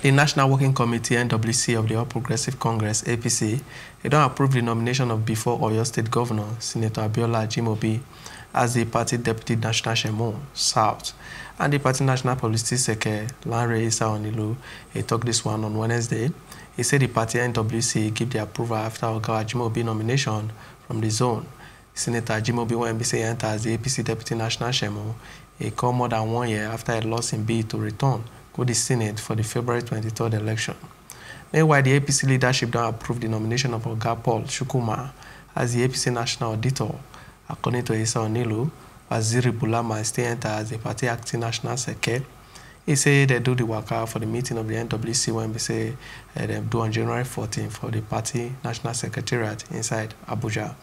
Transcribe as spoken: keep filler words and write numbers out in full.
The National Working Committee, N W C, of the All Progressive Congress, A P C, they don't approve the nomination of before Oyo State Governor, Senator Abiola Ajimobi, as the party Deputy National Chairman, South, and the party National Publicity Secretary, Lanre Issa-Onilu, he took this one on Wednesday. He said the party N W C gave the approval after Oga Ajimobi nomination from the zone. Senator Ajimobi, when N B C entered as the A P C Deputy National Chairman, he called more than one year after he lost in bid to return with the Senate for the February twenty-third election. Meanwhile, the A P C leadership don't approve the nomination of Ogapol Shukuma as the A P C National Auditor. According to Issa-Onilu, Aziri Bulama is still entered as the party acting National Secretary. He said they do the waka for the meeting of the N W C when they say uh, they do on January fourteenth for the party National Secretariat inside Abuja.